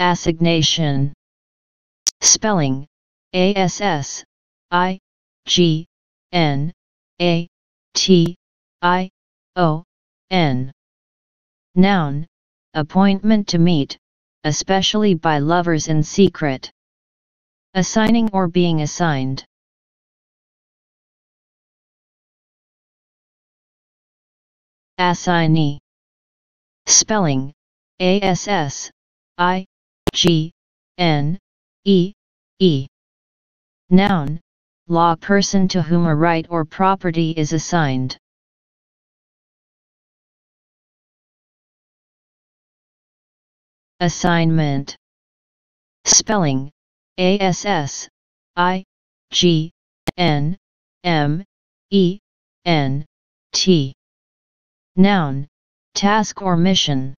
Assignation. Spelling, A-S-S-I-G-N-A-T-I-O-N. Noun, appointment to meet, especially by lovers in secret. Assigning or being assigned. Assignee. Spelling, A-S-S-I-G-N-E-E. Noun, law person to whom a right or property is assigned. Assignment. Spelling, A-S-S-I-G-N-M-E-N-T. Noun, task or mission.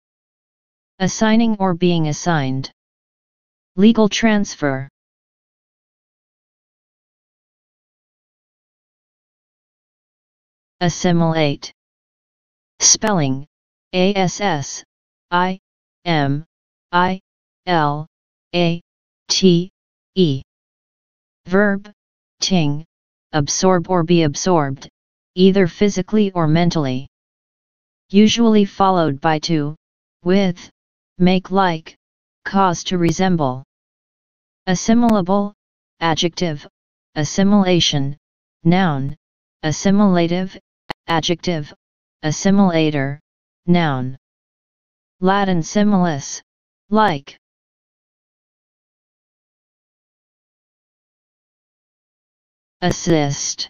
Assigning or being assigned. Legal transfer. Assimilate. Spelling, A-S-S-I-M-I-L-A-T-E. Verb, ting, absorb or be absorbed, either physically or mentally. Usually followed by to, with, make like, cause to resemble. Assimilable, adjective, assimilation, noun, assimilative, adjective, assimilator, noun. Latin similis, like. Assist.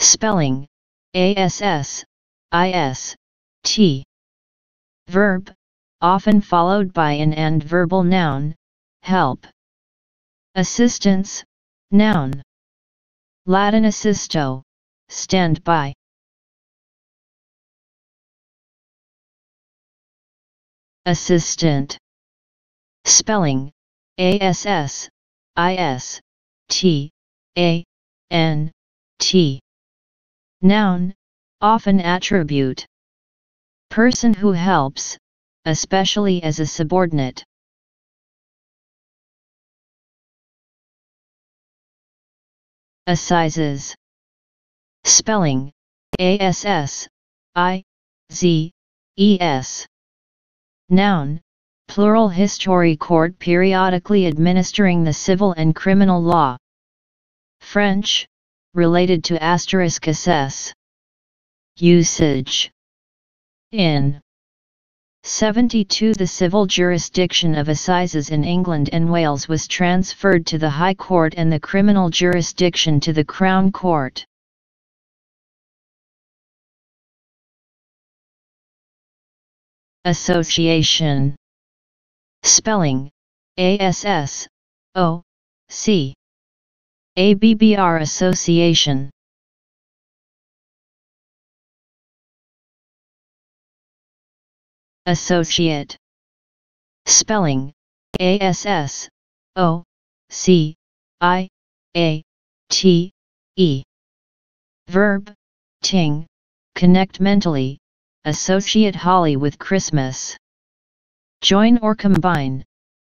Spelling, A-S-S-I-S-T. Verb, often followed by an and verbal noun, help. Assistance, noun. Latin assisto, stand by. Assistant. Spelling, A-S-S-I-S-T-A-N-T. Noun, often attribute. Person who helps, especially as a subordinate. Assizes. Spelling, A-S-S-I-Z-E-S. Noun, plural history court periodically administering the civil and criminal law. French, related to asterisk assess. Usage. In 1972 the civil jurisdiction of assizes in England and Wales was transferred to the High Court and the criminal jurisdiction to the Crown Court. Association. Spelling, A-S-S-O-C-A-B-B-R. Association. Associate. Spelling, A-S-S-O-C-I-A-T-E. Verb, ting, connect mentally. Associate Holly with Christmas. Join or combine,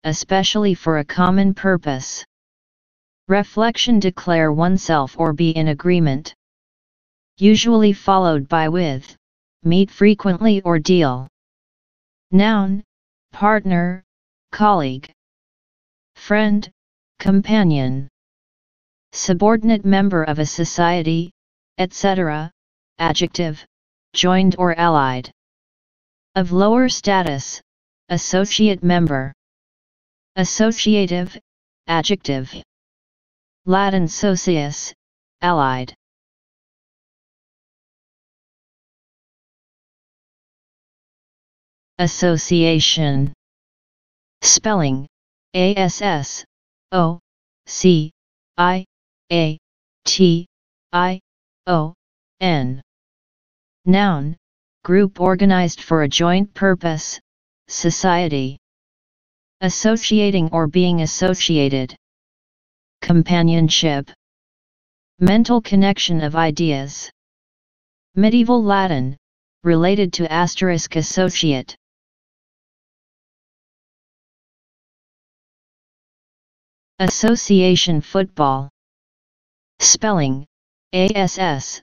especially for a common purpose. Reflection, declare oneself or be in agreement. Usually followed by with, meet frequently or deal. Noun, partner, colleague. Friend, companion. Subordinate member of a society, etc., adjective, joined or allied. Of lower status, associate member. Associative, adjective. Latin socius, allied. Association. Spelling, A-S-S-O-C-I-A-T-I-O-N. Noun, group organized for a joint purpose, society. Associating or being associated. Companionship. Mental connection of ideas. Medieval Latin, related to asterisk associate. Association football. Spelling, ASSOCIATIONFOOTBALL.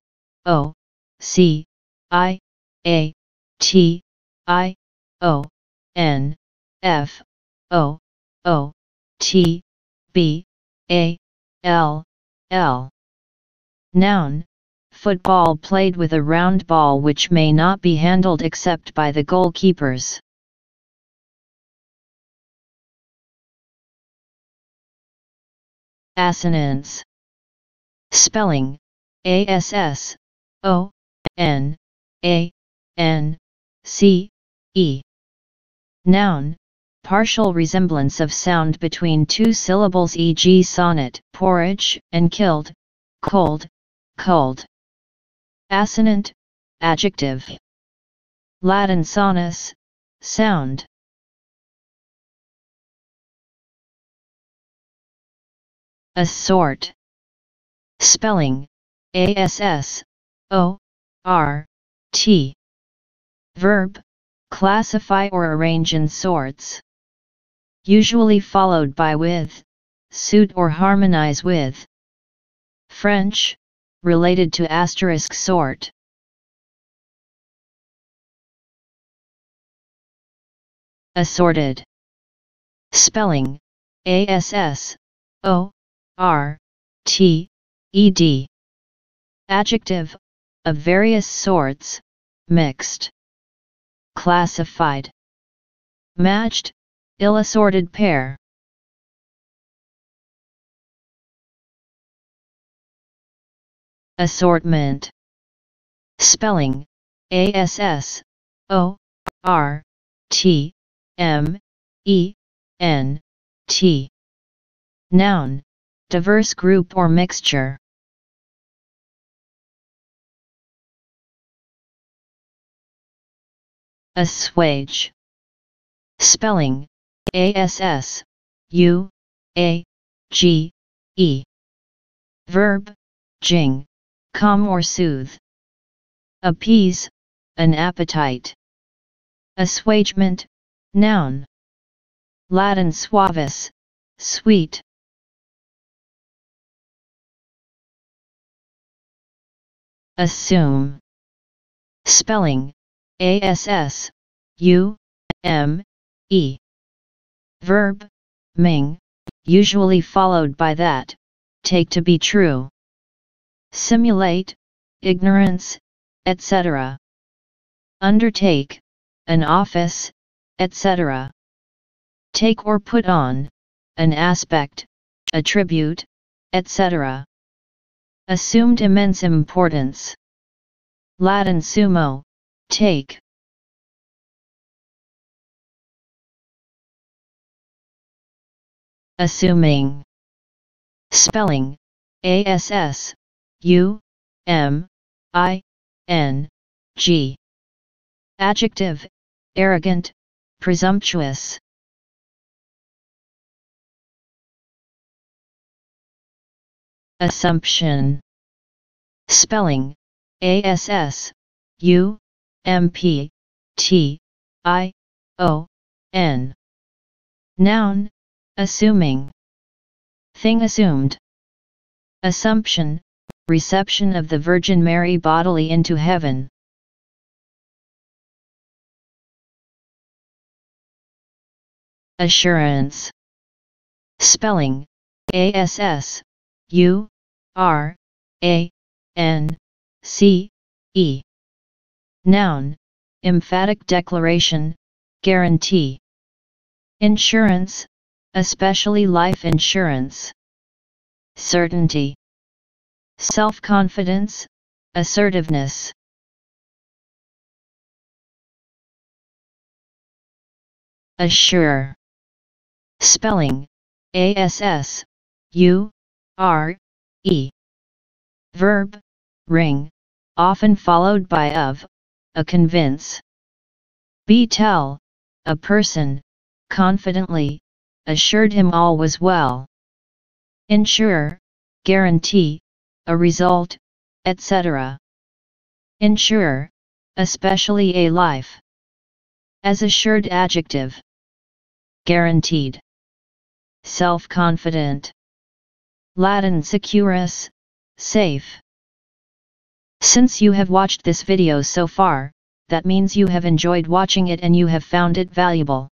Noun, football played with a round ball which may not be handled except by the goalkeepers. Assonance. Spelling, ASSONANCE. Noun, partial resemblance of sound between two syllables, e.g. sonnet, porridge, and killed, cold, cold. Assonant, adjective. Latin sonus, sound. Assort. Spelling, ASSORT. Verb, classify or arrange in sorts. Usually followed by with, suit or harmonize with. French, related to asterisk sort. Assorted. Spelling, ASSORTED. Adjective, of various sorts, mixed. Classified. Matched, ill-assorted pair. Assortment. Spelling, ASSORTMENT. Noun, diverse group or mixture. Assuage. Spelling, ASSUAGE. Verb, jing, calm or soothe. Appease, an appetite. Assuagement, noun. Latin suavis, sweet. Assume. Spelling, ASSUME. Verb, ming, usually followed by that, take to be true. Simulate, ignorance, etc. Undertake, an office, etc. Take or put on, an aspect, attribute, etc. Assumed immense importance. Latin sumo, take. Assuming. Spelling, ASSUMING. Adjective, arrogant, presumptuous. Assumption. Spelling, ASSUMPTION. Noun, assuming. Thing assumed. Assumption, reception of the Virgin Mary bodily into heaven. Assurance. Spelling, ASSURANCE. Noun, emphatic declaration, guarantee. Insurance, especially life insurance. Certainty. Self-confidence, assertiveness. Assure. Spelling, ASSURE. Verb, ring, often followed by of, a convince. Tell, a person, confidently, assured him all was well. Ensure, guarantee, a result, etc. Ensure, especially a life. As assured adjective. Guaranteed. Self-confident. Latin securus, safe. Since you have watched this video so far, that means you have enjoyed watching it and you have found it valuable.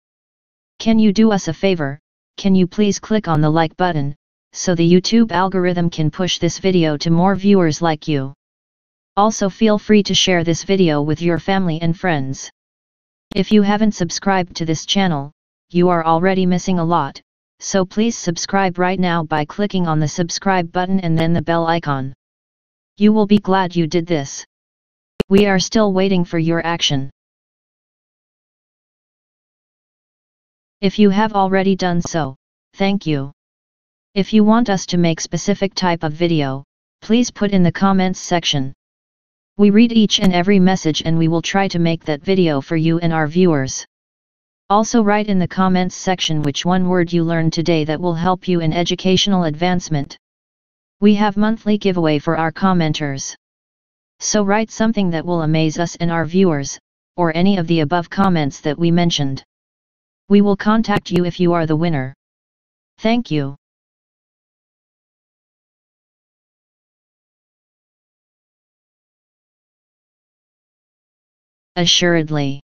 Can you do us a favor? Can you please click on the like button, so the YouTube algorithm can push this video to more viewers like you. Also feel free to share this video with your family and friends. If you haven't subscribed to this channel, you are already missing a lot, so please subscribe right now by clicking on the subscribe button and then the bell icon. You will be glad you did this. We are still waiting for your action. If you have already done so, thank you. If you want us to make specific type of video, please put in the comments section. We read each and every message and we will try to make that video for you and our viewers. Also write in the comments section which one word you learned today that will help you in educational advancement. We have monthly giveaway for our commenters. So write something that will amaze us and our viewers, or any of the above comments that we mentioned. We will contact you if you are the winner. Thank you. Assuredly.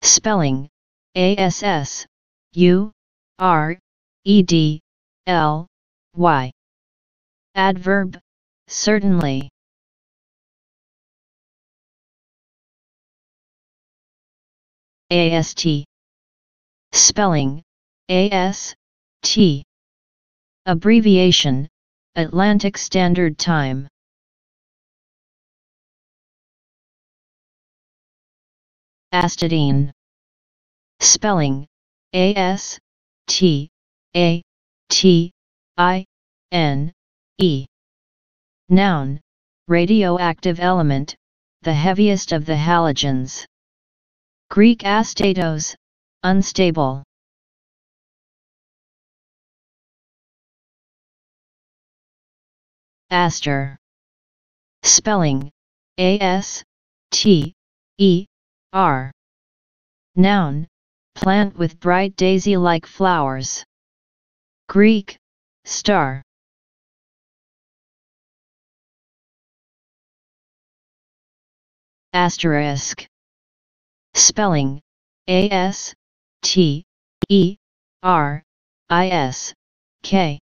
Spelling, A-S-S-U-R-E-D-L-Y. Adverb, certainly. A-S-T. Spelling, A-S-T. Abbreviation, Atlantic Standard Time. Astatine. Spelling, A-S-T-A-T-I-N-E. Noun, radioactive element, the heaviest of the halogens. Greek astatos, unstable. Aster. Spelling, A-S-T-E-R. Noun, plant with bright daisy-like flowers. Greek, star. Asterisk. Spelling, A-S-T-E-R-I-S-K.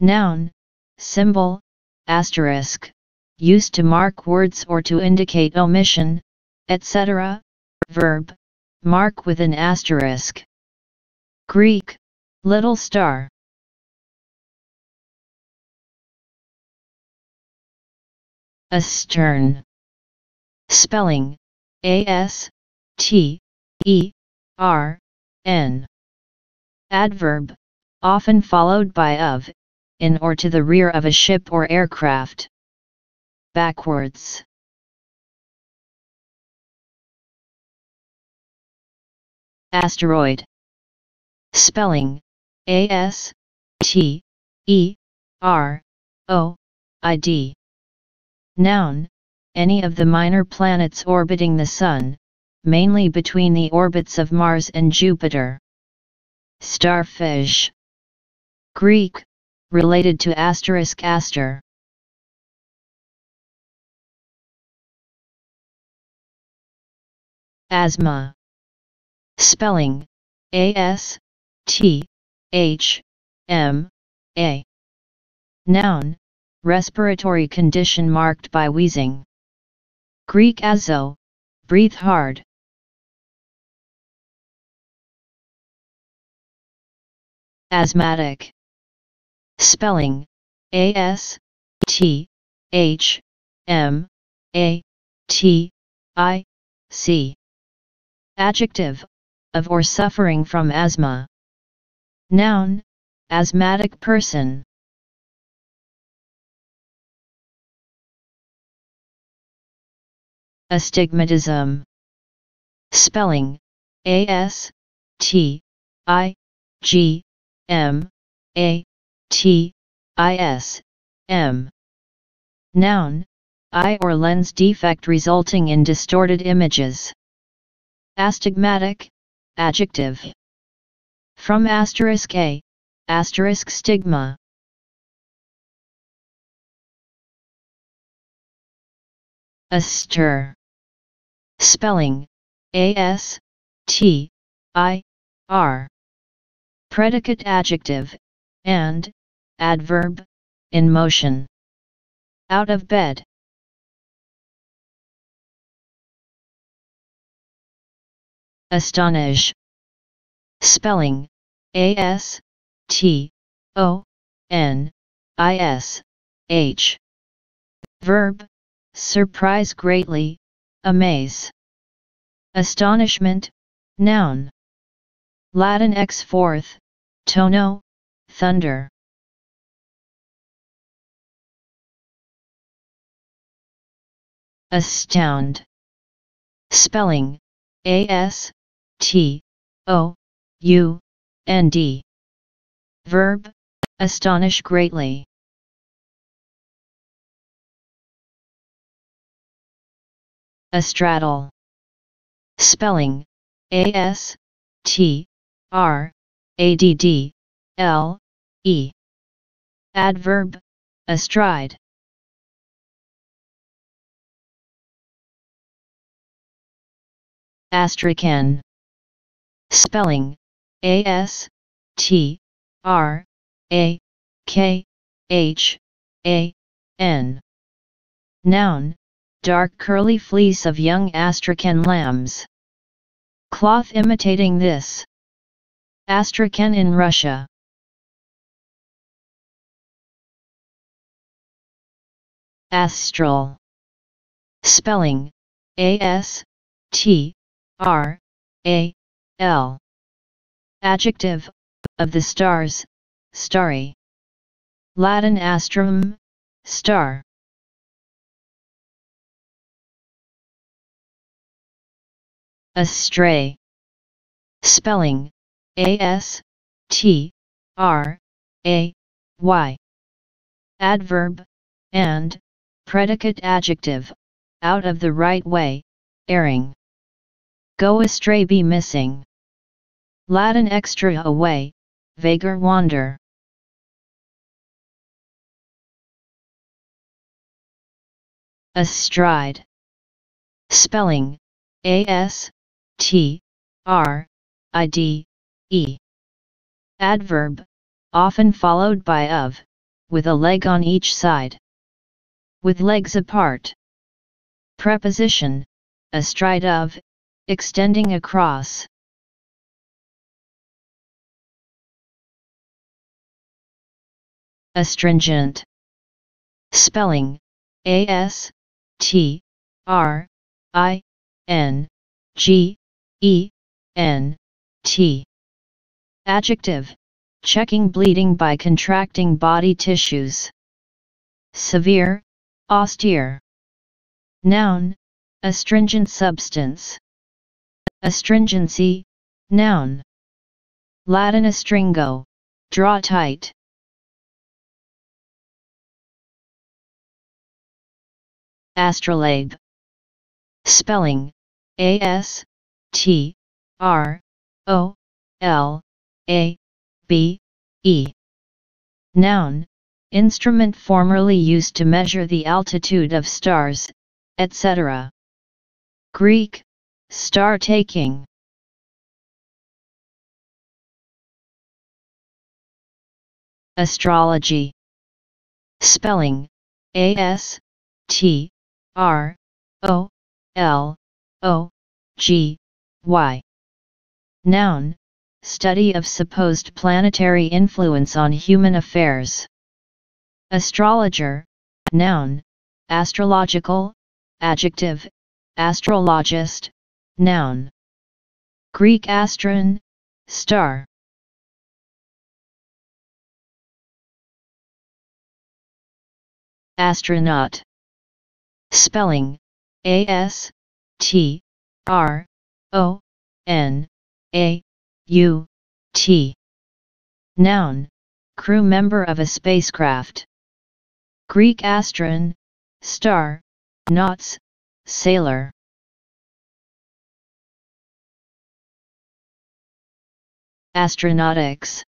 Noun, symbol, asterisk, used to mark words or to indicate omission, etc. Verb, mark with an asterisk. Greek, little star. Astern. Spelling, A-S-T-E-R-N. Adverb, often followed by of, in or to the rear of a ship or aircraft. Backwards. Asteroid. Spelling, A-S-T-E-R-O-I-D. Noun, any of the minor planets orbiting the Sun, mainly between the orbits of Mars and Jupiter. Starfish. Greek, related to asterisk aster. Asthma. Spelling, A-S-T-H-M-A. Noun, respiratory condition marked by wheezing. Greek azo, breathe hard. Asthmatic. Spelling, A-S-T-H-M-A-T-I-C. Adjective, of or suffering from asthma. Noun, asthmatic person. Astigmatism. Spelling, A-S-T-I-G-M-A-T-I-S-M. Noun, eye or lens defect resulting in distorted images. Astigmatic, adjective. From asterisk A, asterisk stigma. Astir. Spelling, A-S-T-I-R. Predicate adjective, and, adverb, in motion. Out of bed. Astonish. Spelling, A-S-T-O-N-I-S-H. Verb, surprise greatly, amaze. Astonishment, noun. Latin ex-4th, tono, thunder. Astound. Spelling, A-S-T-O-U-N-D. Verb, astonish greatly. Astraddle. Spelling, A-S-T-R-A-D-D-L-E. Adverb, astride. Astrakhan. Spelling, A-S-T-R-A-K-H-A-N. Noun, dark curly fleece of young Astrakhan lambs. Cloth imitating this. Astrakhan in Russia. Astral. Spelling, A-S-T R-A-L. Adjective, of the stars, starry. Latin astrum, star. Astray. Spelling, A-S-T-R-A-Y. Adverb, and, predicate adjective, out of the right way, erring. Go astray, be missing. Latin extra away, vagar wander. Astride. Spelling, A-S-T-R-I-D-E. Adverb, often followed by of, with a leg on each side. With legs apart. Preposition, astride of, extending across. Astringent. Spelling, A-S-T-R-I-N-G-E-N-T. Adjective, checking bleeding by contracting body tissues. Severe, austere. Noun, astringent substance. Astringency, noun. Latin astringo, draw tight. Astrolabe. Spelling, A-S-T-R-O-L-A-B-E. Noun, instrument formerly used to measure the altitude of stars, etc. Greek, star taking. Astrology. Spelling, A-S-T-R-O-L-O-G-Y. Noun, study of supposed planetary influence on human affairs. Astrologer, noun, astrological, adjective, astrologist, noun. Greek astron, star. Astronaut. Spelling, A-S-T-R-O-N-A-U-T. Noun, crew member of a spacecraft. Greek astron, star, nauts, sailor. Astronautics.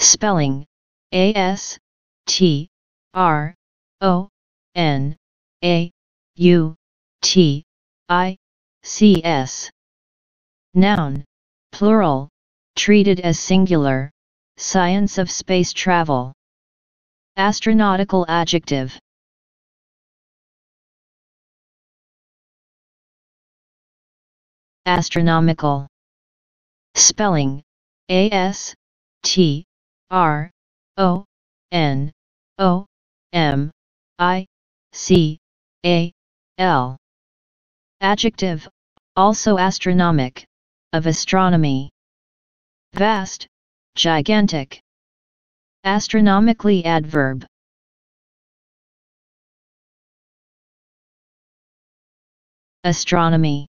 Spelling, A-S-T-R-O-N-A U, T, I, C, S. Noun, plural, treated as singular, science of space travel. Astronautical adjective. Astronomical. Spelling, A-S-T-R-O-N-O-M-I-C-A-L. Adjective, also astronomic, of astronomy. Vast, gigantic. Astronomically adverb. Astronomy.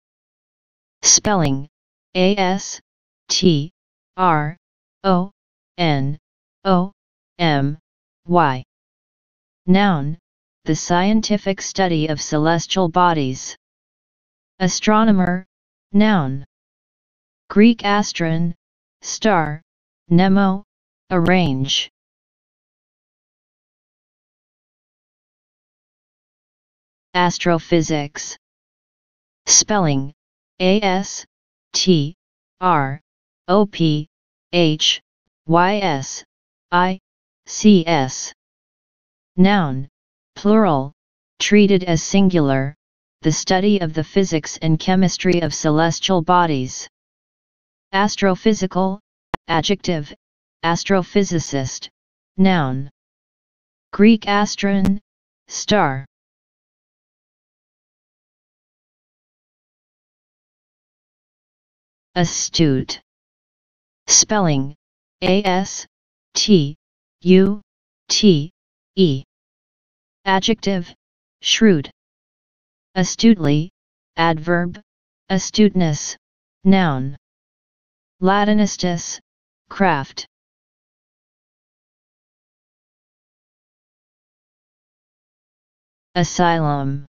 Spelling, A-S-T-R-O-N-O-M-Y. Noun, the scientific study of celestial bodies. Astronomer, noun. Greek astron, star, nemo, arrange. Astrophysics. Spelling, A-S-T-R-O-P-H-Y-S-I-C-S. Noun, plural, treated as singular, the study of the physics and chemistry of celestial bodies. Astrophysical, adjective, astrophysicist, noun. Greek astron, star. Astute. Spelling, A-S-T-U-T-E. Adjective, shrewd. Astutely, adverb, astuteness, noun. Latinistus, craft. Asylum.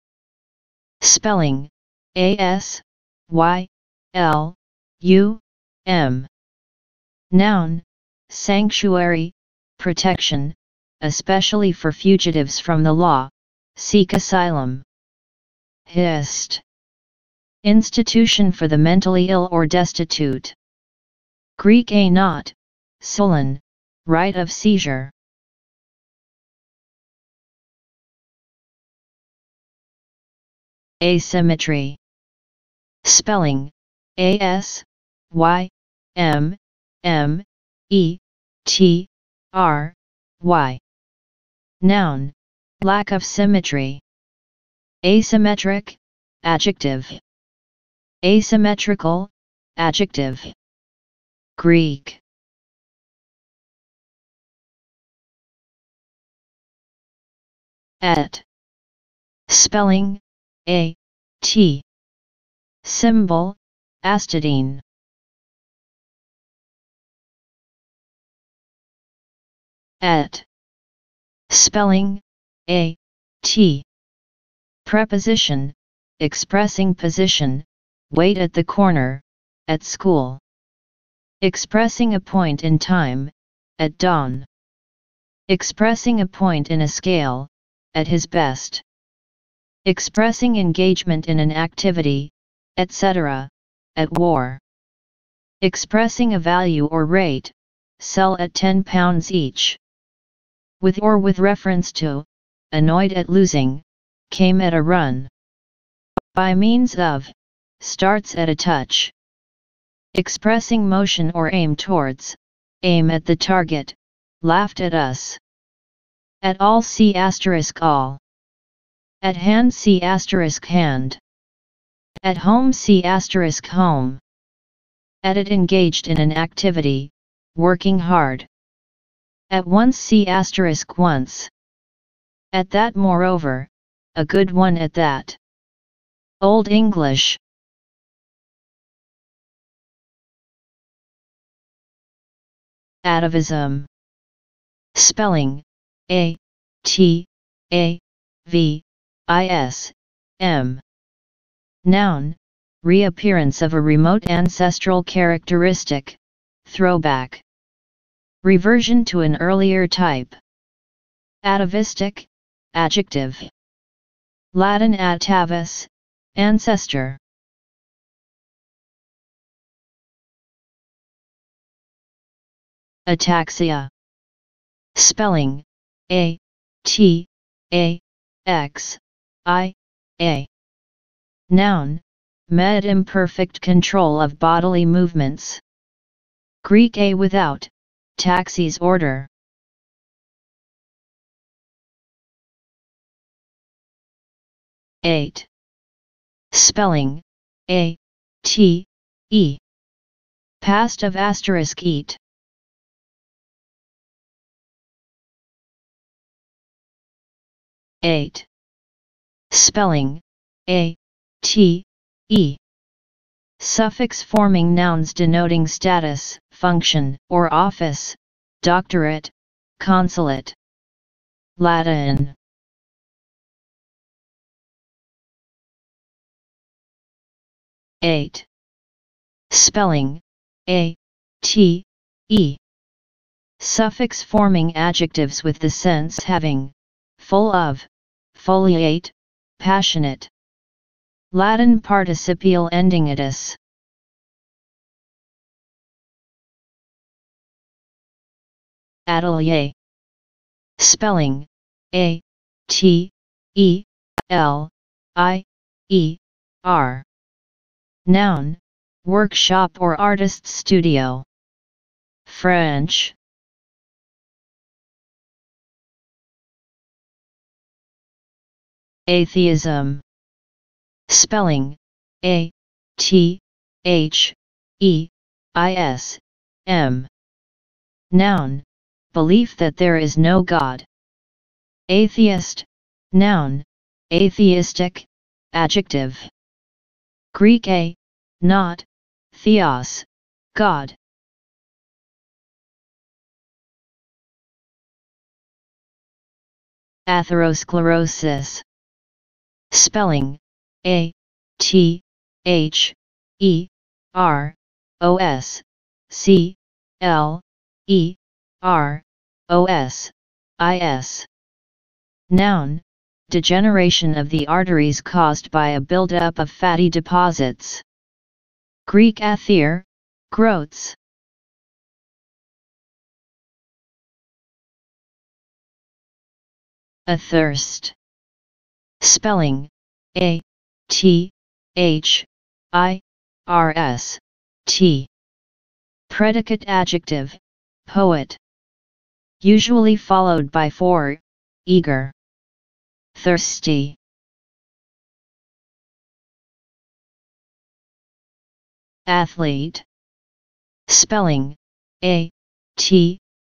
Spelling, A-S-Y-L-U-M. Noun, sanctuary, protection, especially for fugitives from the law, seek asylum. HIST. Institution for the mentally ill or destitute. Greek aenaut, solon, right of seizure. Asymmetry. Spelling, A-S-Y-M-M-E-T-R-Y. Noun, lack of symmetry. Asymmetric, adjective. Asymmetrical, adjective. Greek. At. Spelling, A-T. Symbol, Astatine. At. Spelling, A-T. Preposition, expressing position, wait at the corner, at school. Expressing a point in time, at dawn. Expressing a point in a scale, at his best. Expressing engagement in an activity, etc., at war. Expressing a value or rate, sell at £10 each. With or with reference to, annoyed at losing, came at a run. By means of, starts at a touch. Expressing motion or aim towards, aim at the target, laughed at us. At all see asterisk all. At hand see asterisk hand. At home see asterisk home. At it engaged in an activity, working hard. At once see asterisk once. At that moreover, a good one at that. Old English. Atavism. Spelling, A-T-A-V-I-S-M. Noun, reappearance of a remote ancestral characteristic, throwback. Reversion to an earlier type. Atavistic, adjective. Latin atavus, ancestor. Ataxia. Spelling, A-T-A-X-I-A. Noun, med imperfect control of bodily movements. Greek A without, taxis order. Eight. Spelling, A-T-E. Past of asterisk eat. Eight. Spelling, A-T-E. Suffix forming nouns denoting status, function, or office, doctorate, consulate. Latin. Eight. Spelling, A-T-E. Suffix forming adjectives with the sense having, full of, foliate, passionate. Latin participial ending -itis. Atelier. Spelling, A-T-E-L-I-E-R. Noun, workshop or artist's studio. French. Atheism. Spelling, A-T-H-E-I-S-M. Noun, belief that there is no God. Atheist, noun, atheistic, adjective. Greek A, not, theos, God. Atherosclerosis. Spelling, A-T-H-E-R-O-S-C-L-E-R-O-S-I-S. Noun, degeneration of the arteries caused by a buildup of fatty deposits. Greek athere, growths. Athirst. Spelling, A-T-H-I-R-S-T. Predicate adjective, poet. Usually followed by for, eager. Thirsty. Athlete. Spelling, A-T-H-L-E-T-E.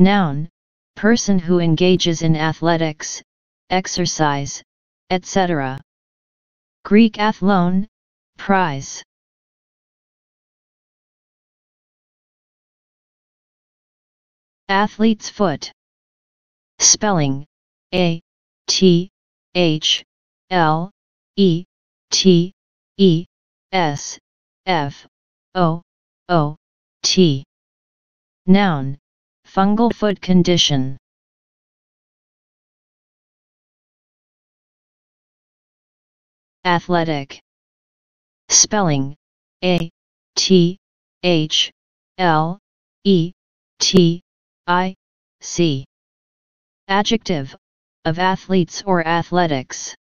Noun, person who engages in athletics, exercise, etc. Greek athlon, prize. Athlete's foot. Spelling, A-T-H-L-E-T-E-S-F-O-O-T. Noun, fungal foot condition. Athletic. Spelling, A-T-H-L-E-T-I-C. Adjective, of athletes or athletics.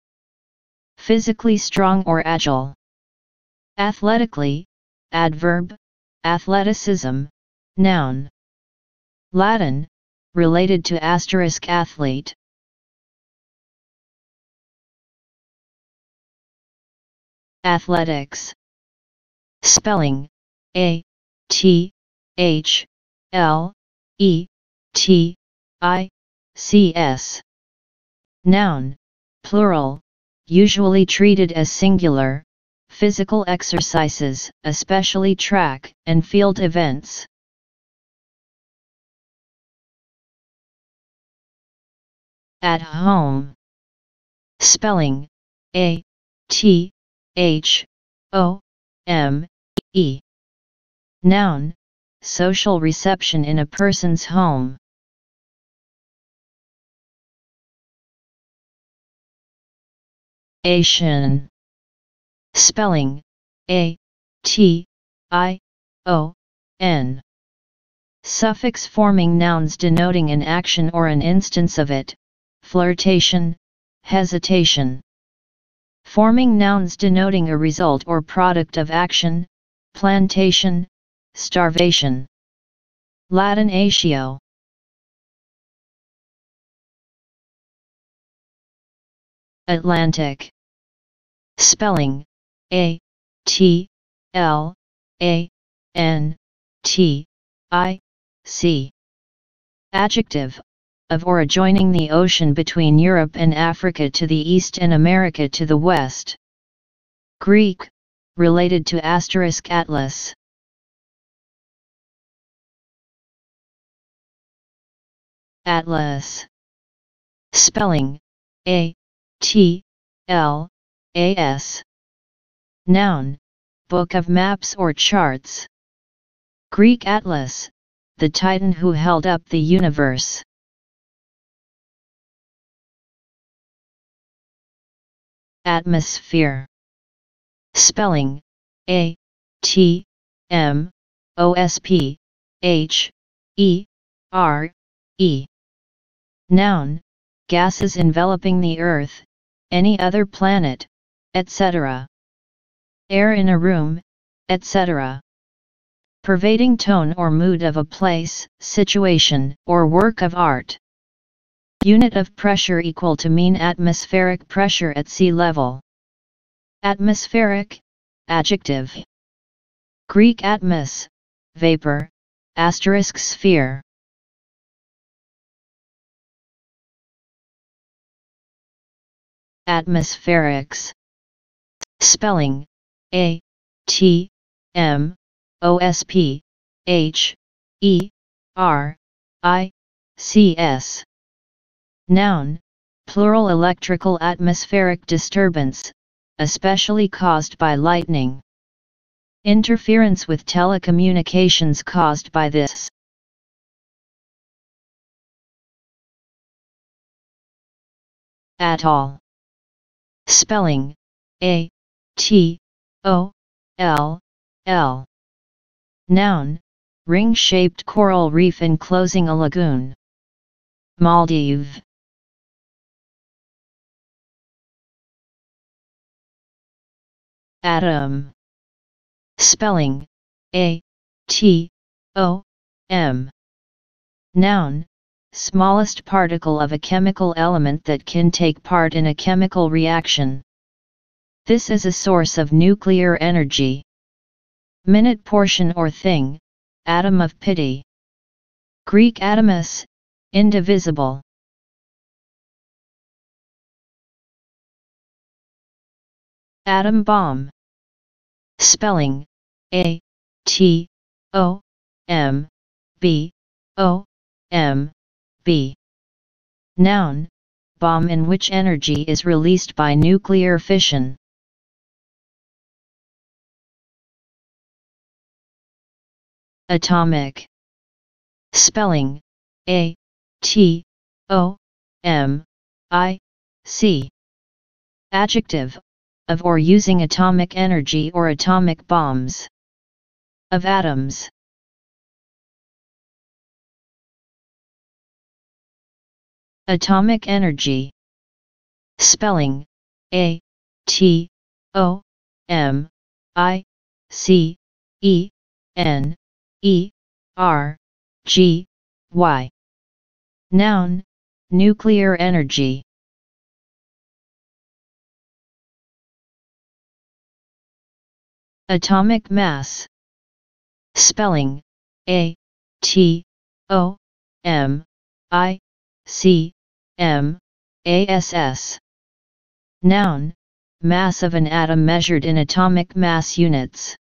Physically strong or agile. Athletically, adverb, athleticism, noun. Latin, related to asterisk athlete. Athletics. Spelling, A-T-H-L-E-T-I-C-S. Noun, plural, usually treated as singular, physical exercises, especially track and field events. At home. Spelling, A-T-H-O-M-E. Noun, social reception in a person's home. Ation. Spelling, A-T-I-O-N. Suffix forming nouns denoting an action or an instance of it, flirtation, hesitation. Forming nouns denoting a result or product of action, plantation, starvation. Latin atio. Atlantic. Spelling, A-T-L-A-N-T-I-C. Adjective, of or adjoining the ocean between Europe and Africa to the east and America to the west. Greek, related to asterisk atlas. Atlas. Spelling, A-T-L-A-S. Noun, book of maps or charts. Greek Atlas, the Titan who held up the universe. Atmosphere. Spelling, A-T-M-O-S-P-H-E-R-E. Noun, gases enveloping the Earth, any other planet, etc. Air in a room, etc. Pervading tone or mood of a place, situation, or work of art. Unit of pressure equal to mean atmospheric pressure at sea level. Atmospheric, adjective. Greek atmos, vapor, asterisk sphere. Atmospherics. Spelling, A-T-M-O-S-P-H-E-R-I-C-S. Noun, plural electrical atmospheric disturbance, especially caused by lightning. Interference with telecommunications caused by this. Atoll. Spelling, A-T-O-L-L. Noun, ring-shaped coral reef enclosing a lagoon. Maldive. Atom. Spelling, A-T-O-M. Noun, smallest particle of a chemical element that can take part in a chemical reaction. This is a source of nuclear energy. Minute portion or thing, atom of pity. Greek atomos, indivisible. Atom bomb. Spelling, A-T-O-M-B-O-M-B. Noun, bomb in which energy is released by nuclear fission. Atomic. Spelling, A-T-O-M-I-C. Adjective, of or using atomic energy or atomic bombs. Of atoms. Atomic energy. Spelling, A-T-O-M-I-C-E-N-E-R-G-Y. Noun, nuclear energy. Atomic mass. Spelling, A-T-O-M-I-C-M-A-S-S. Noun, mass of an atom measured in atomic mass units.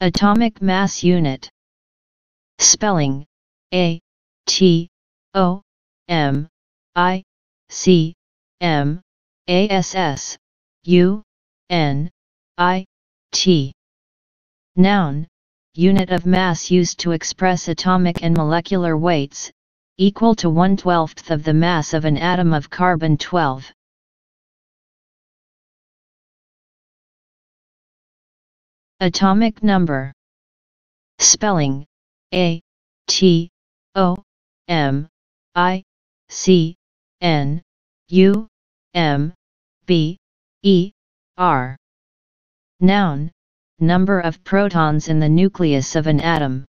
Atomic mass unit. Spelling, A-T-O-M-I-C-M-A-S-S-U-N-I-T. Noun, unit of mass used to express atomic and molecular weights, equal to 1/12th of the mass of an atom of carbon-12. Atomic number. Spelling, A-T-O-M-I-C-N-U-M-B-E-R. Noun, number of protons in the nucleus of an atom.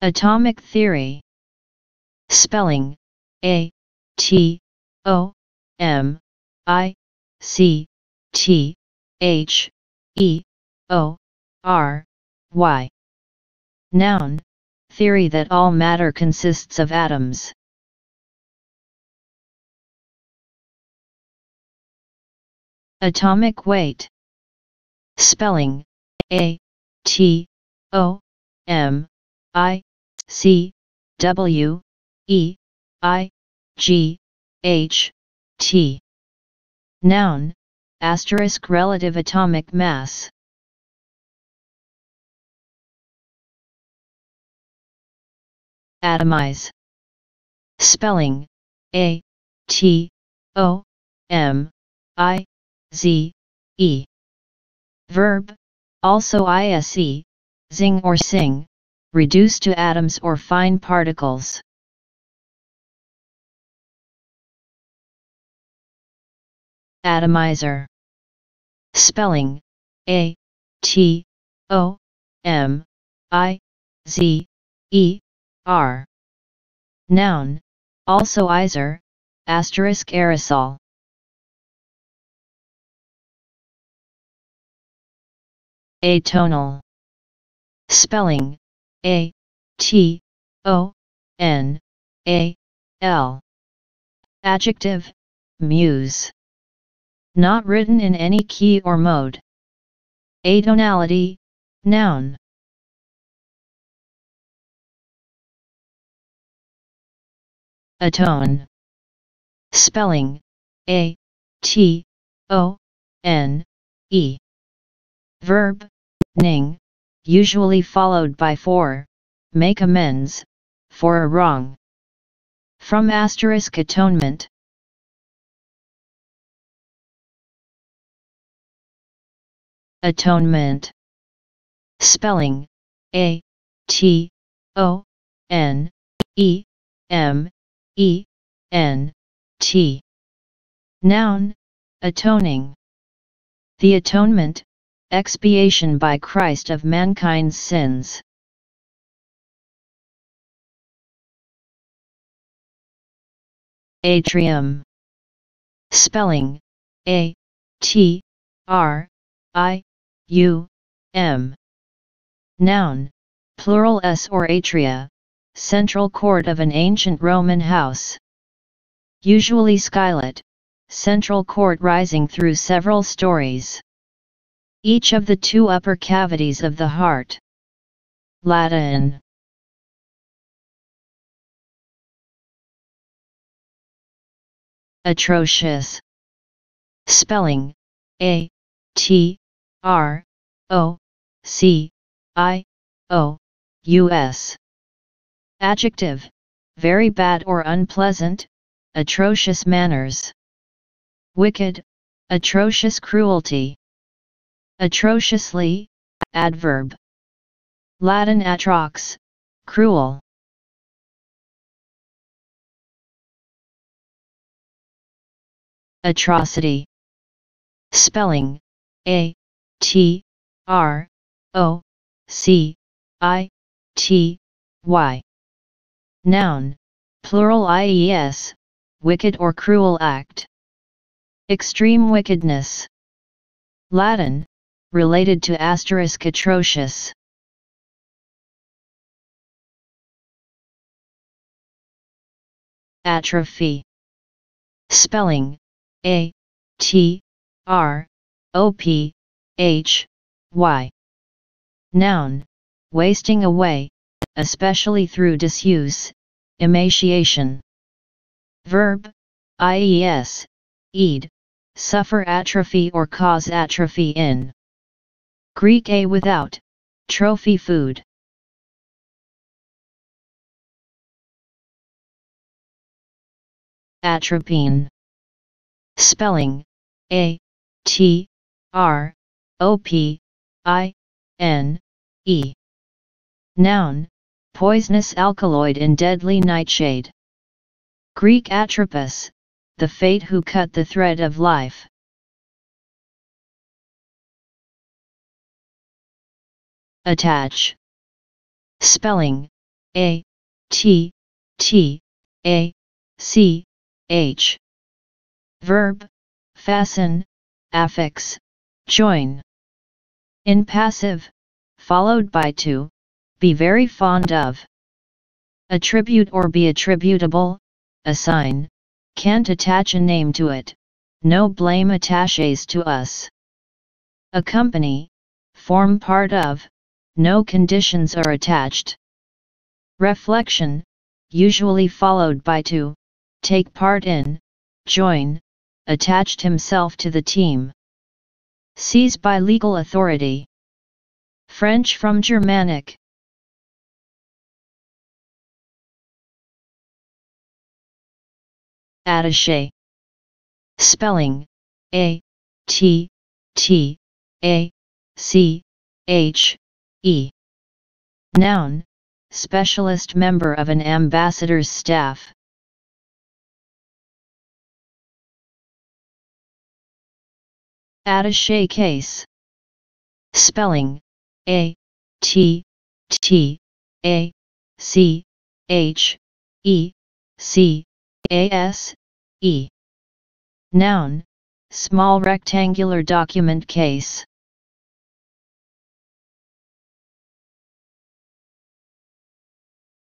Atomic theory. Spelling, A-T-O-M-I-C-T-H-E-O-R-Y. Noun, theory that all matter consists of atoms. Atomic weight. Spelling, A-T-O-M-I-C-W-E-I-G-H-T. Noun, asterisk relative atomic mass. Atomize. Spelling, A-T-O-M-I-Z-E. Verb, also ise, zing or sing, reduce to atoms or fine particles. Atomizer. Spelling, A-T-O-M-I-Z-E-R. Noun, also iser, asterisk aerosol. Atonal. Spelling, A-T-O-N-A-L. Adjective, muse. Not written in any key or mode. Atonality, noun. Atone. Spelling, A-T-O-N-E. Verb, ning, usually followed by for, make amends, for a wrong. From asterisk atonement. Atonement. Spelling, A-T-O-N-E-M-E-N-T. Noun, atoning. The atonement, expiation by Christ of mankind's sins. Atrium. Spelling, A-T-R-I-U-M. Noun, plural s or atria, central court of an ancient Roman house. Usually skylit, central court rising through several stories. Each of the two upper cavities of the heart. Latin. Atrocious. Spelling, A-T-R-O-C-I-O-U-S. Adjective, very bad or unpleasant, atrocious manners. Wicked, atrocious cruelty. Atrociously, adverb. Latin atrox, cruel. Atrocity. Spelling, A-T-R-O-C-I-T-Y. Noun, plural ies, wicked or cruel act. Extreme wickedness. Latin, related to asterisk atrocious. Atrophy. Spelling, A-T-R-O-P-H-Y. Noun, wasting away, especially through disuse, emaciation. Verb, ies, eed, suffer atrophy or cause atrophy in. Greek a without, Trophy food. Atropine. Spelling, A-T-R-O-P-I-N-E. Noun, poisonous alkaloid in deadly nightshade. Greek Atropos, the fate who cut the thread of life. Attach. Spelling, A-T-T-A-C-H. Verb, fasten, affix, join. In passive, followed by to, be very fond of. Attribute or be attributable, assign, can't attach a name to it, no blame attachés to us. Accompany, form part of, no conditions are attached. Reflection, usually followed by to, take part in, join, attached himself to the team. Seize by legal authority. French from Germanic. Attaché. Spelling, A-T-T-A-C-H-E. Noun, specialist member of an ambassador's staff. Attaché case. Spelling, A-T-T-A-C-H-E-C-A-S-E. Noun, small rectangular document case.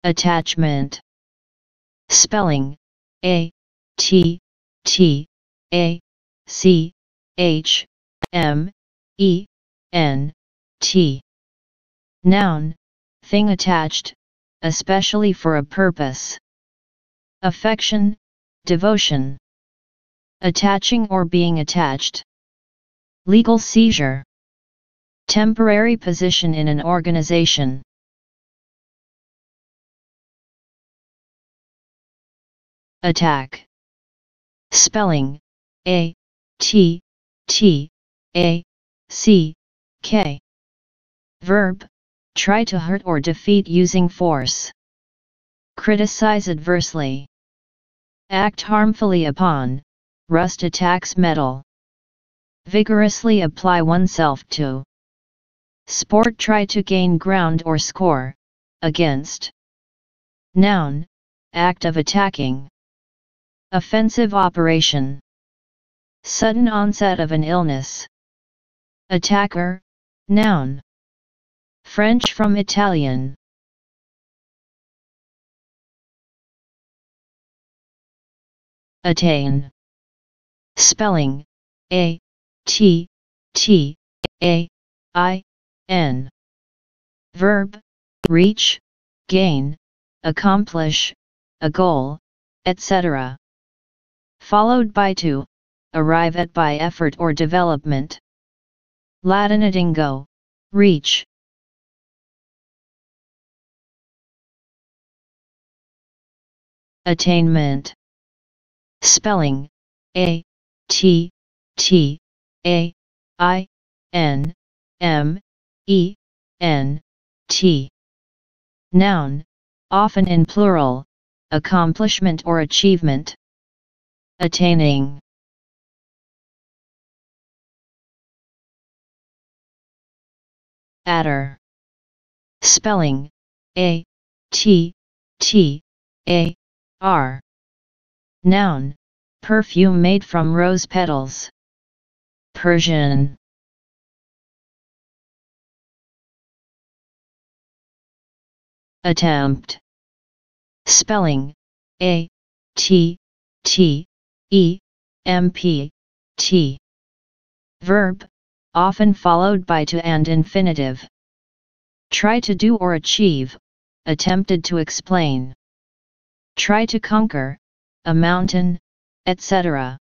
Attachment. Spelling, A-T-T-A-C-H-M-E-N-T. Noun, thing attached, especially for a purpose. Affection, devotion. Attaching or being attached. Legal seizure. Temporary position in an organization. Attack. Spelling, A-T-T-A-C-K. Verb, try to hurt or defeat using force. Criticize adversely. Act harmfully upon, rust attacks metal. Vigorously apply oneself to. Sport try to gain ground or score, against. Noun, act of attacking. Offensive operation. Sudden onset of an illness. Attacker, noun. French from Italian. Attain. Spelling, A-T-T-A-I-N. Verb, reach, gain, accomplish, a goal, etc. Followed by to, arrive at by effort or development. Latinatingo, reach. Attainment. Spelling, A-T-T-A-I-N-M-E-N-T. Noun, often in plural, accomplishment or achievement. Attaining. Adder. Spelling, A-T-T-A-R. Noun, perfume made from rose petals. Persian. Attempt. Spelling, A-T-T-E-M-P-T. Verb, often followed by to and infinitive. Try to do or achieve, attempted to explain. Try to conquer, a mountain, etc.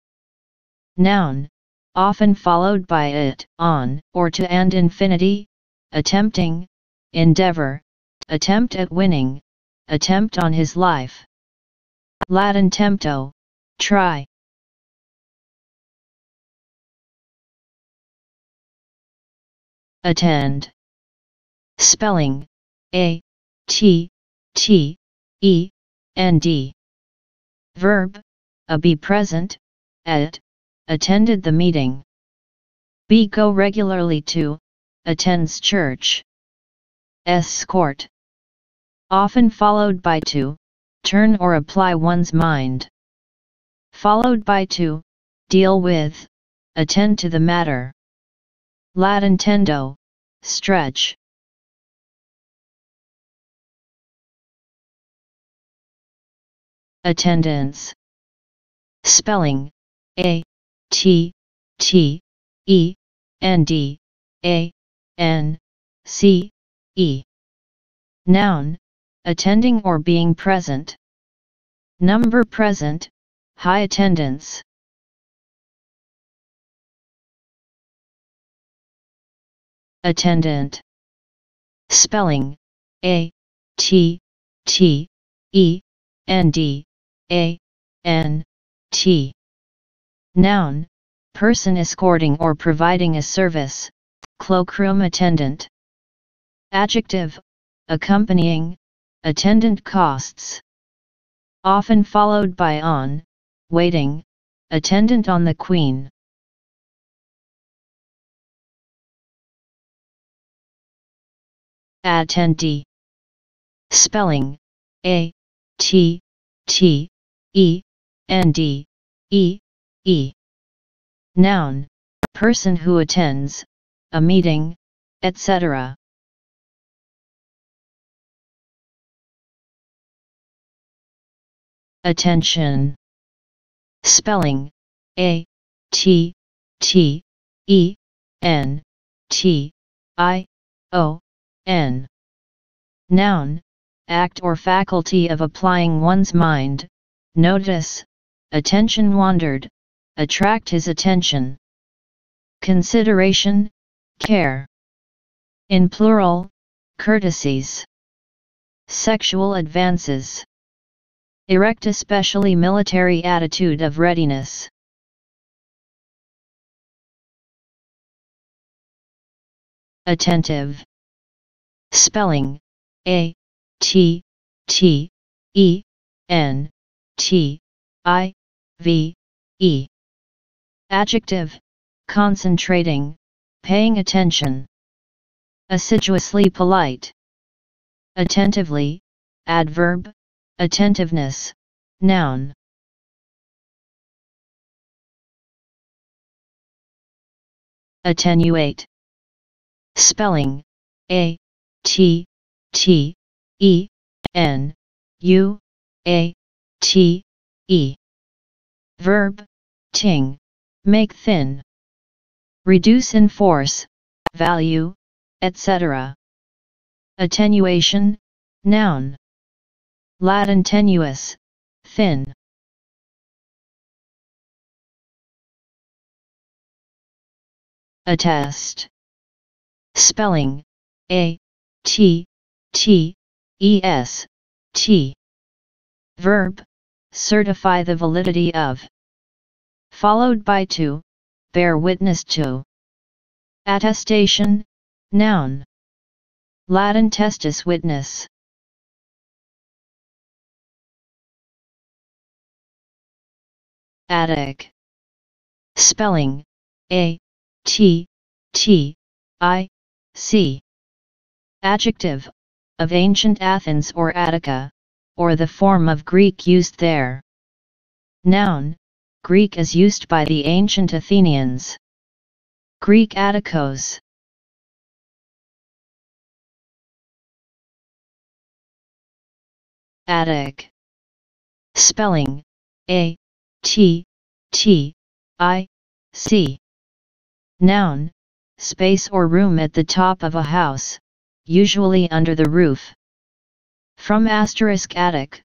Noun, often followed by it, on, or to and infinity, attempting, endeavor, attempt at winning, attempt on his life. Latin tempto, try. Attend. Spelling, A-T-T-E-N-D. Verb, a be present, at, attended the meeting. B go regularly to, attends church. Escort. Often followed by to, turn or apply one's mind. Followed by to, deal with, attend to the matter. Latentendo, stretch. Attendance. Spelling, A-T-T-E-N-D-A-N-C-E. Noun, attending or being present. Number present, high attendance. Attendant. Spelling, A-T-T-E-N-D-A-N-T. Noun, person escorting or providing a service, cloakroom attendant. Adjective, accompanying, attendant costs. Often followed by on, waiting, attendant on the queen. Attendee. Spelling, A-T-T-E-N-D-E-E. Noun, person who attends, a meeting, etc. Attention. Spelling, A-T-T-E-N-T-I-O-N. Noun, act or faculty of applying one's mind, notice, attention wandered, attract his attention. Consideration, care. In plural, courtesies. Sexual advances. Erect especially military attitude of readiness. Attentive. Spelling, A-T-T-E-N-T-I-V-E. Adjective, concentrating, paying attention. Assiduously polite. Attentively, adverb, attentiveness, noun. Attenuate. Spelling, A-T-T-E-N-U-A-T-E. Verb, ting, make thin. Reduce in force, value, etc. Attenuation, noun. Latin tenuis, thin. Attest. Spelling, A-T-T-E-S-T. Verb, certify the validity of. Followed by to, bear witness to. Attestation, noun. Latin testis, witness. Attic. Spelling, A-T-T-I-C. Adjective, of ancient Athens or Attica, or the form of Greek used there. Noun, Greek as used by the ancient Athenians. Greek Atticos. Attic. Spelling, A. T, T, I, C. Noun, space or room at the top of a house, usually under the roof. From asterisk attic,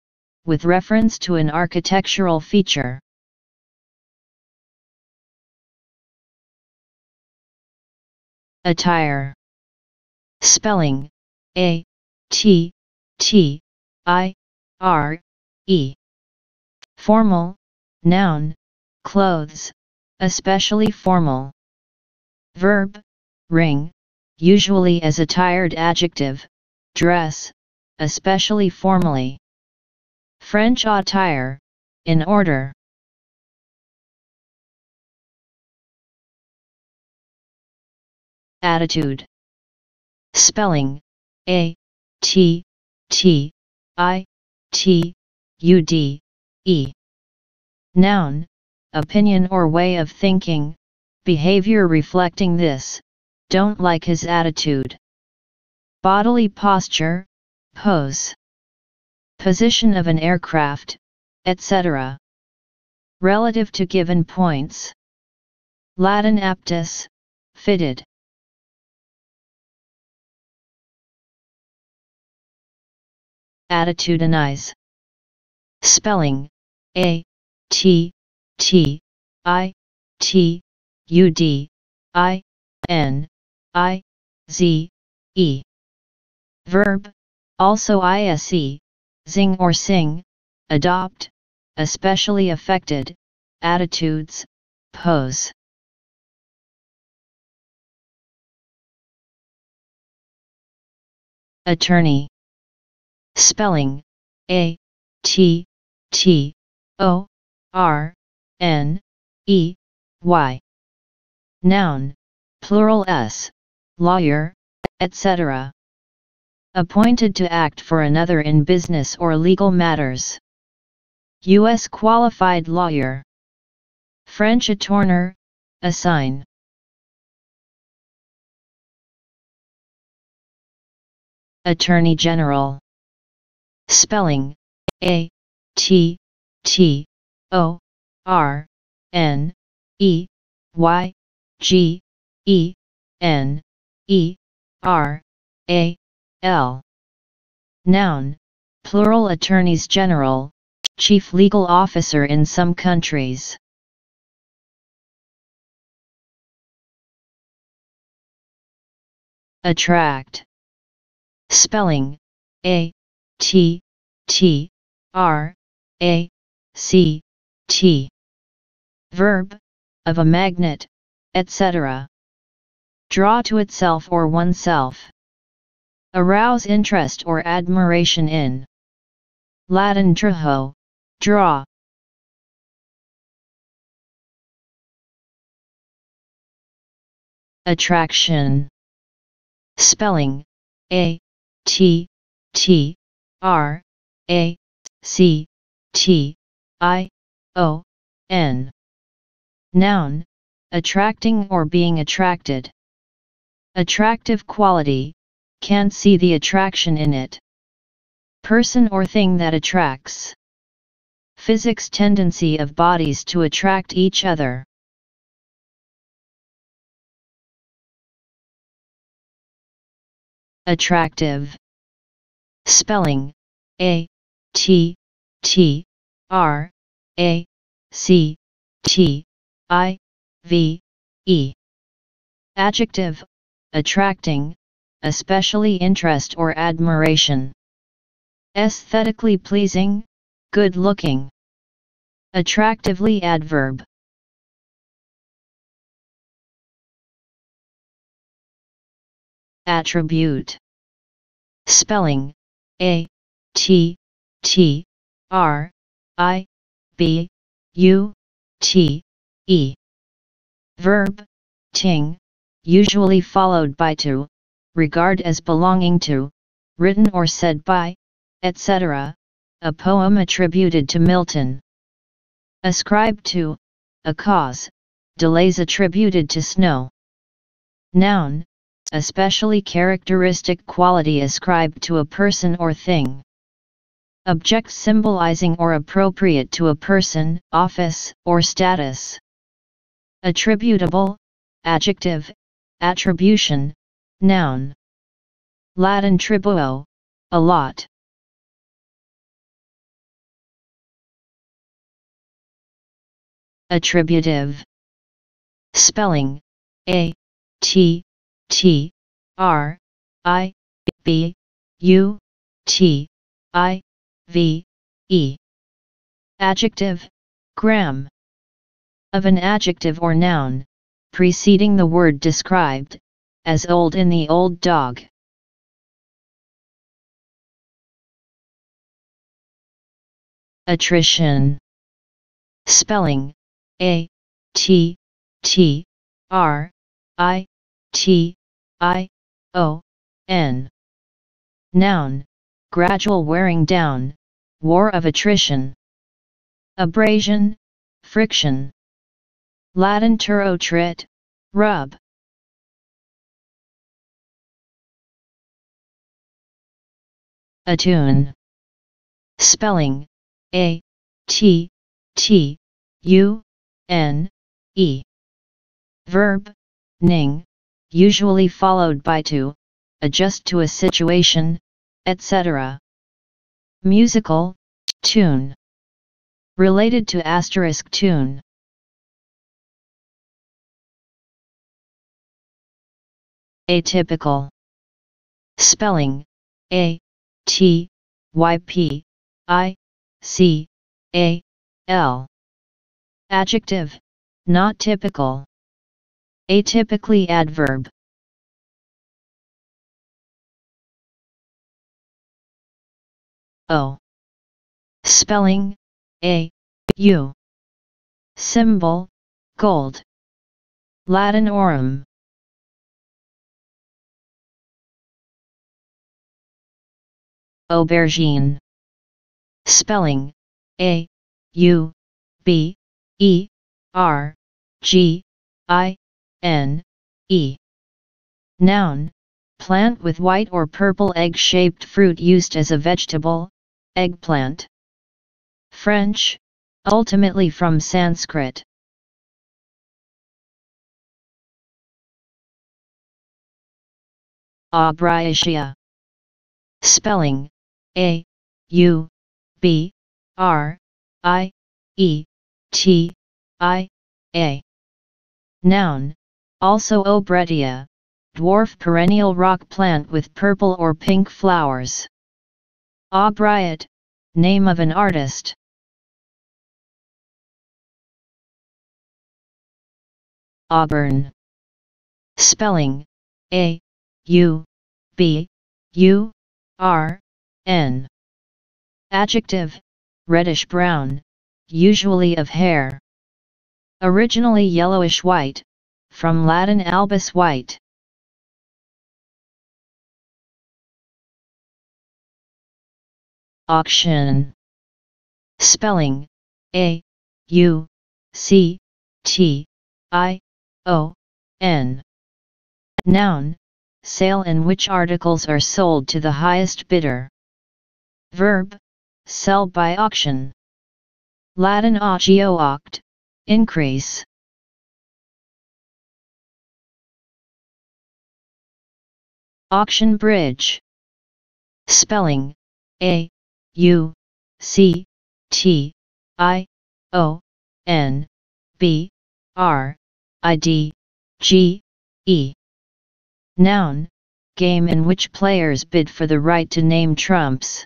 with reference to an architectural feature. Attire. Spelling, A-T-T-I-R-E. Formal, noun, clothes, especially formal. Verb, ring, usually as a tired adjective, dress, especially formally. French attire, in order. Attitude. Spelling, A-T-T-I-T-U-D-E. Noun, opinion or way of thinking, behavior reflecting this, don't like his attitude. Bodily posture, pose. Position of an aircraft, etc. Relative to given points. Latin aptus, fitted. Attitudinize. Spelling, A-T-T-I-T-U-D-I-N-I-Z-E. Verb, also ise, zing or sing, adopt, especially affected, attitudes, pose. Attorney. Spelling, A-T-T-O-R-N-E-Y. Noun, plural s, lawyer, etc. Appointed to act for another in business or legal matters. U.S. qualified lawyer. French attorney, assign. Attorney General. Spelling, A-T-T-O-R-N-E-Y-G-E-N-E-R-A-L. Noun, plural attorneys general, chief legal officer in some countries. Attract. Spelling, A-T-T-R-A-C-T. Verb, of a magnet, etc. Draw to itself or oneself. Arouse interest or admiration in. Latin traho, draw. Attraction. Spelling, A-T-T-R-A-C-T-I-O-N. Noun, attracting or being attracted. Attractive quality, can't see the attraction in it. Person or thing that attracts. Physics tendency of bodies to attract each other. Attractive. Spelling, A-T-T-R-A-C-T-I-V-E. Adjective, attracting, especially interest or admiration. Aesthetically pleasing, good-looking. Attractively adverb. Attribute. Spelling, A-T-T-R-I-B-U-T-E. Verb, ting, usually followed by to, regard as belonging to, written or said by, etc., a poem attributed to Milton. Ascribed to, a cause, delays attributed to snow. Noun, especially characteristic quality ascribed to a person or thing. Object symbolizing or appropriate to a person, office, or status. Attributable, adjective, attribution, noun. Latin tribuo, a lot. Attributive. Spelling, A-T-T-R-I-B U-T-I-V-E. Adjective, gram. Of an adjective or noun, preceding the word described, as old in the old dog. Attrition. Spelling, A-T-T-R-I-T-I-O-N. Noun, gradual wearing down, war of attrition. Abrasion, friction. Latin turotrit, rub. Attune. Spelling, A-T-T-U-N-E. Verb, ning, usually followed by to, adjust to a situation, etc. Musical, tune. Related to asterisk tune. Atypical. Spelling, A-T-Y-P-I-C-A-L. Adjective, not typical. Atypically adverb. O. Spelling, A-U. Symbol, gold. Latin aurum. Aubergine. Spelling, A-U-B-E-R-G-I-N-E. Noun, plant with white or purple egg-shaped fruit used as a vegetable, eggplant. French, ultimately from Sanskrit. Aubracia. Spelling, A-U-B-R-I-E-T-I-A. Noun, also Aubracia, dwarf perennial rock plant with purple or pink flowers. Aubraciate, name of an artist. Auburn. Spelling, A-U-B-U-R-N. Adjective, reddish-brown, usually of hair. Originally yellowish-white, from Latin albus white. Auction. Spelling, A-U-C-T-I-O-N. Noun, sale in which articles are sold to the highest bidder. Verb, sell by auction. Latin augio oct, increase. Auction bridge. Spelling, A-U-C-T-I-O-N-B-R-I-D-G-E. Noun, game in which players bid for the right to name trumps.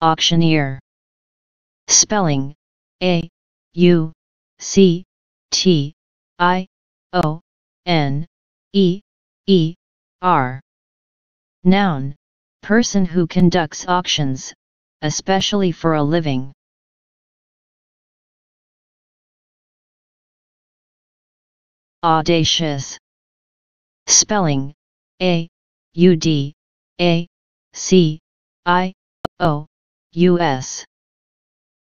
Auctioneer. Spelling, A-U-C-T-I-O-N-E-E-R. Noun, person who conducts auctions, especially for a living. Audacious. Spelling, A-U-D-A-C-I-O-U-S.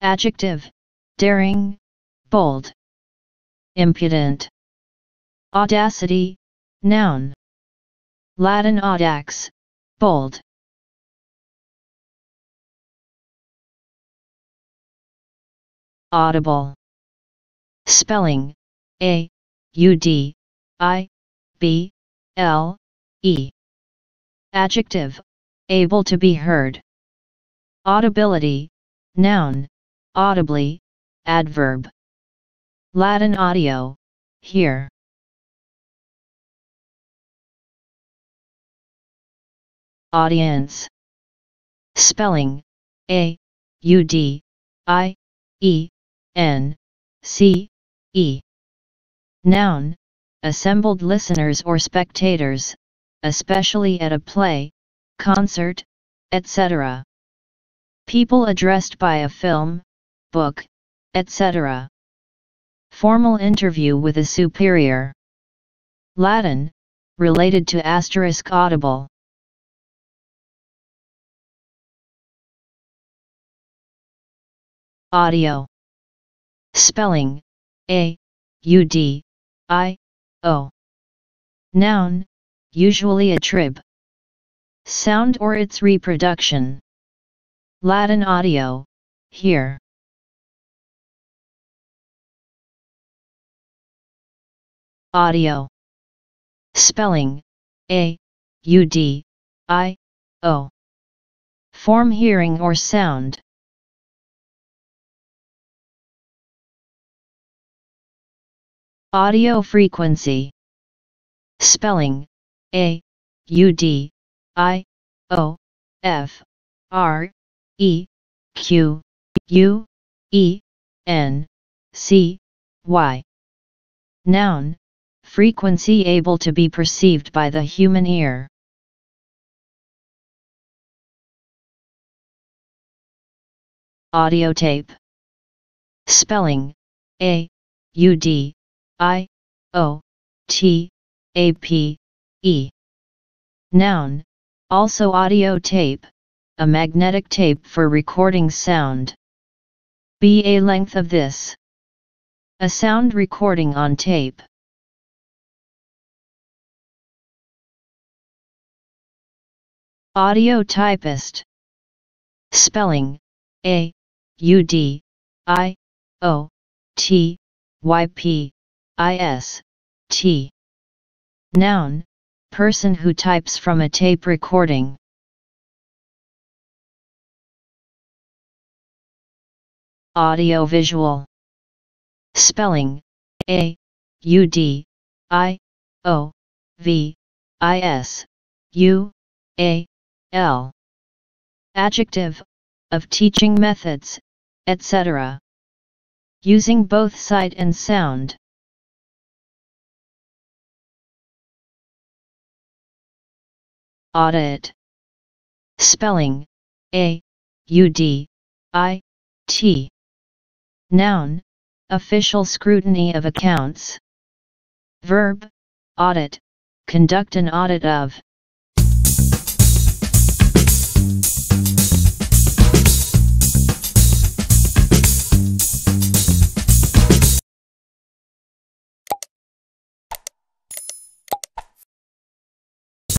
Adjective, daring, bold. Impudent. Audacity, noun. Latin audax, bold. Audible. Spelling, A-U-D-I-B-L-E. Adjective, able to be heard. Audibility, noun, audibly, adverb. Latin audio, hear. Audience. Spelling, A-U-D-I-E-N-C-E. Noun, assembled listeners or spectators, especially at a play, concert, etc. People addressed by a film, book, etc. Formal interview with a superior. Latin, related to Asterisk Audible. Audio. Spelling, A-U-D-I-O. Noun, usually attrib. Sound or its reproduction. Latin audio, here. Audio. Spelling, A-U-D-I-O. Form hearing or sound. Audio frequency. Spelling, A-U-D-I-O-F-R-E-Q-U-E-N-C-Y. Noun, frequency able to be perceived by the human ear. Audiotape. Spelling, A-U-D-I-O-T-A-P-E. Noun, also audio tape, a magnetic tape for recording sound. Be a length of this. A sound recording on tape. Audiotypist. Spelling, A-U-D-I-O-T-Y-P-I-S-T. Noun, person who types from a tape recording. Audiovisual. Spelling, A-U-D-I-O-V-I-S-U-A-L. Adjective, of teaching methods, etc. Using both sight and sound. Audit. Spelling, A-U-D-I-T. Noun, official scrutiny of accounts. Verb, audit, conduct an audit of.